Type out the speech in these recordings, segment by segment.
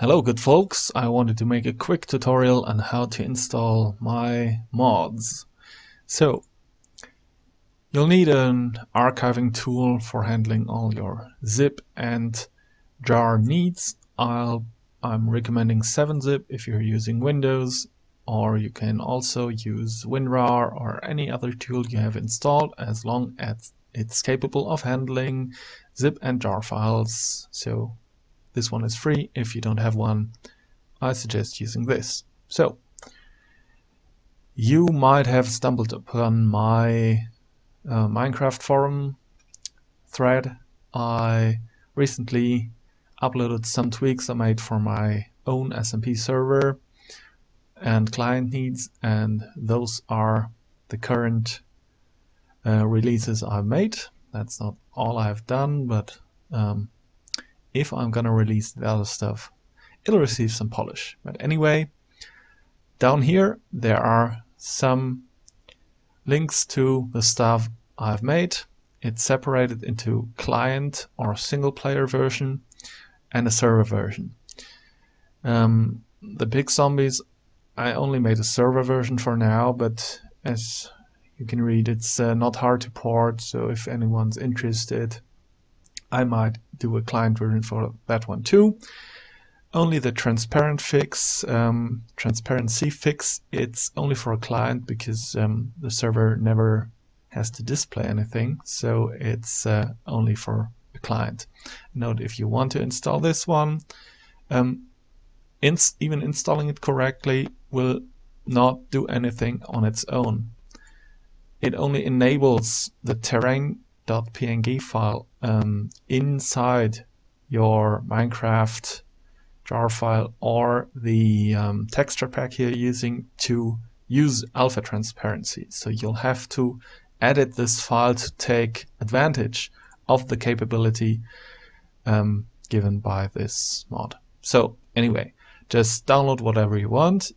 Hello good folks, I wanted to make a quick tutorial on how to install my mods. So you'll need an archiving tool for handling all your zip and jar needs. I'm recommending 7-Zip if you're using Windows, or you can also use WinRAR or any other tool you have installed, as long as it's capable of handling zip and jar files. So this one is free. If you don't have one, I suggest using this. So you might have stumbled upon my Minecraft forum thread. I recently uploaded some tweaks I made for my own SMP server and client needs, and those are the current releases I made. That's not all I've done, but if I'm gonna release the other stuff, it'll receive some polish. But anyway, down here there are some links to the stuff I've made. It's separated into client or single player version and a server version. The big zombies, I only made a server version for now, but as you can read, it's not hard to port, so if anyone's interested, I might do a client version for that one too. Only the transparency fix, it's only for a client, because the server never has to display anything, so it's only for a client. Note, if you want to install this one, even installing it correctly will not do anything on its own. It only enables the terrain.png file inside your Minecraft jar file or the texture pack you're using to use alpha transparency. So you'll have to edit this file to take advantage of the capability given by this mod. So anyway, just download whatever you want.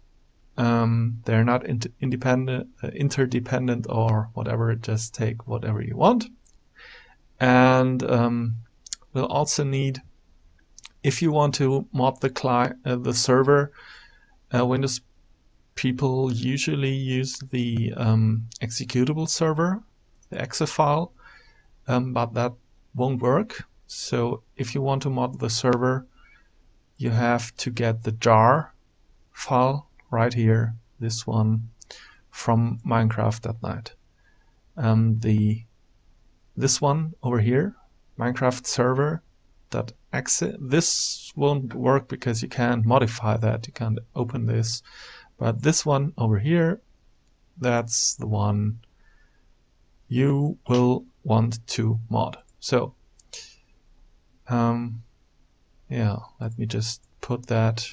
They're not interdependent or whatever, just take whatever you want. And we'll also need, if you want to mod the client, the server, Windows people usually use the executable server, the exe file, but that won't work. So if you want to mod the server, you have to get the jar file right here, this one from Minecraft.net. This one over here, Minecraft server.exe, this won't work because you can't modify that, you can't open this. But this one over here, that's the one you will want to mod. So, yeah, let me just put that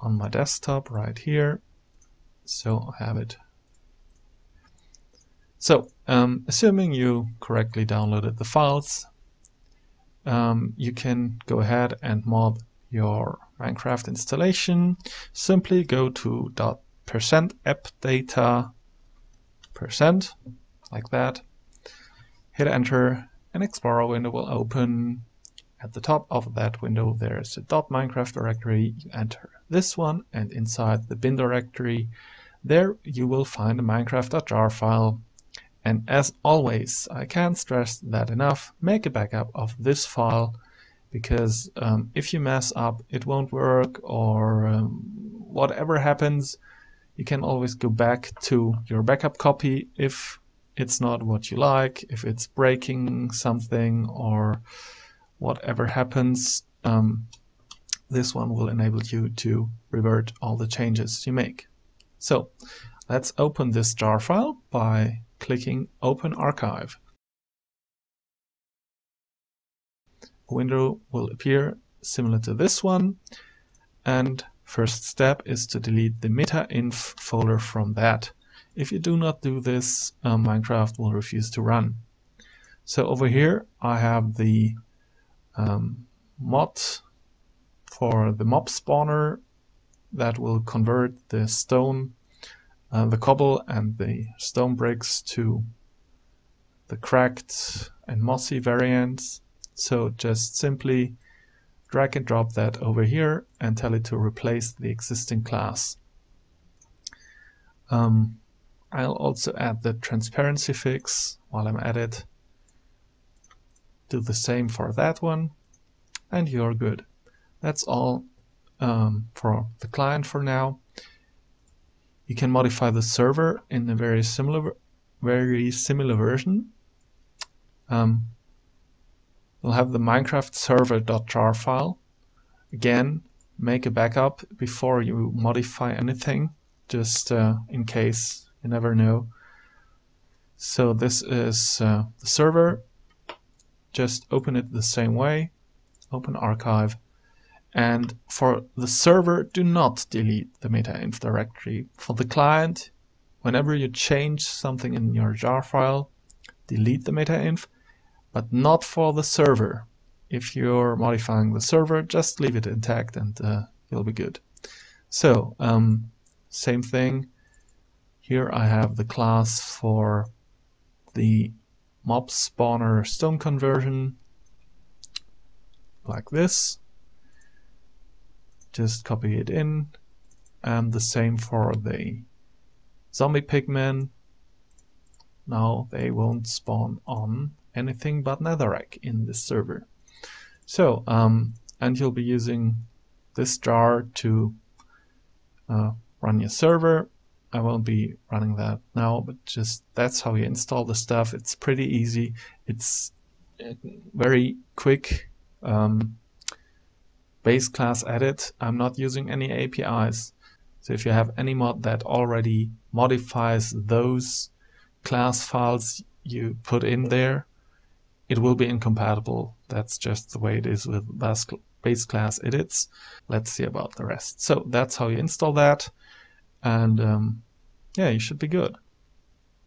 on my desktop right here, so I have it. So, assuming you correctly downloaded the files, you can go ahead and mod your Minecraft installation. Simply go to .appdata %, like that, hit enter, an Explorer window will open. At the top of that window there is a .minecraft directory. You enter this one, and inside the bin directory there you will find a minecraft.jar file. And as always, I can't stress that enough, make a backup of this file, because if you mess up, it won't work, or whatever happens, you can always go back to your backup copy if it's not what you like, if it's breaking something or whatever happens. This one will enable you to revert all the changes you make. So let's open this jar file by clicking Open Archive. A window will appear similar to this one, and first step is to delete the meta-inf folder from that. If you do not do this, Minecraft will refuse to run. So over here I have the mod for the mob spawner that will convert the stone, the cobble and the stone bricks to the cracked and mossy variants. So just simply drag and drop that over here and tell it to replace the existing class. I'll also add the transparency fix while I'm at it. Do the same for that one, and you're good. That's all for the client for now. You can modify the server in a very similar version. We'll have the Minecraft server.jar file. Again, make a backup before you modify anything, just in case, you never know. So this is the server. Just open it the same way, open archive. And for the server, do not delete the meta-inf directory. For the client, whenever you change something in your jar file, delete the meta-inf, but not for the server. If you're modifying the server, just leave it intact and you'll be good. So, same thing. Here I have the class for the mob spawner stone conversion, like this. Just copy it in, and the same for the zombie pigmen. Now they won't spawn on anything but Netherrack in this server. So, and you'll be using this jar to run your server. I won't be running that now, but just that's how you install the stuff. It's pretty easy. It's very quick. Base class added. I'm not using any APIs. So if you have any mod that already modifies those class files you put in there, it will be incompatible. That's just the way it is with base class edits. Let's see about the rest. So that's how you install that. And yeah, you should be good.